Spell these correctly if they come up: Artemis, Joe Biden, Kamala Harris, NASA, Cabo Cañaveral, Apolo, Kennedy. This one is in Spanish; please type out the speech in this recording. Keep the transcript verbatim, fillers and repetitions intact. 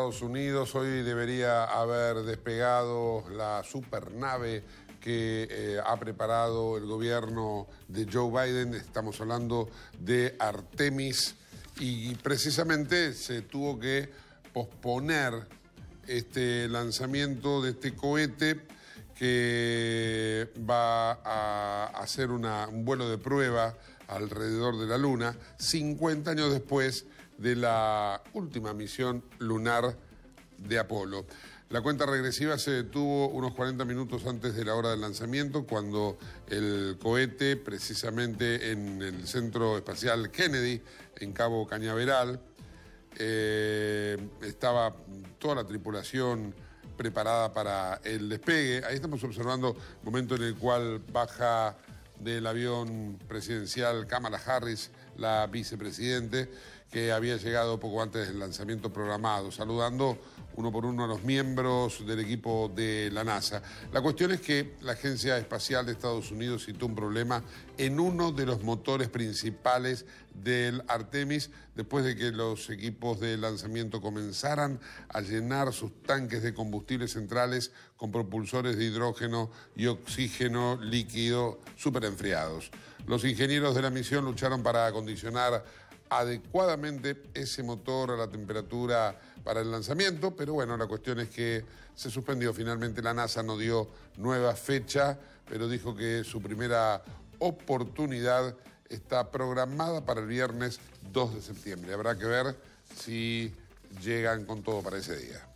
Estados Unidos, hoy debería haber despegado la supernave que eh, ha preparado el gobierno de Joe Biden. Estamos hablando de Artemis y precisamente se tuvo que posponer este lanzamiento de este cohete que va a hacer una, un vuelo de prueba alrededor de la Luna, cincuenta años después de la última misión lunar de Apolo. La cuenta regresiva se detuvo unos cuarenta minutos antes de la hora del lanzamiento, cuando el cohete, precisamente en el Centro Espacial Kennedy, en Cabo Cañaveral, eh, estaba toda la tripulación preparada para el despegue. Ahí estamos observando el momento en el cual baja del avión presidencial Kamala Harris, la vicepresidente, que había llegado poco antes del lanzamiento programado, saludando uno por uno a los miembros del equipo de la NASA. La cuestión es que la Agencia Espacial de Estados Unidos citó un problema en uno de los motores principales del Artemis después de que los equipos de lanzamiento comenzaran a llenar sus tanques de combustibles centrales con propulsores de hidrógeno y oxígeno líquido superenfriados. Los ingenieros de la misión lucharon para acondicionar adecuadamente ese motor a la temperatura para el lanzamiento, pero bueno, la cuestión es que se suspendió. Finalmente la NASA no dio nueva fecha, pero dijo que su primera oportunidad está programada para el viernes dos de septiembre. Habrá que ver si llegan con todo para ese día.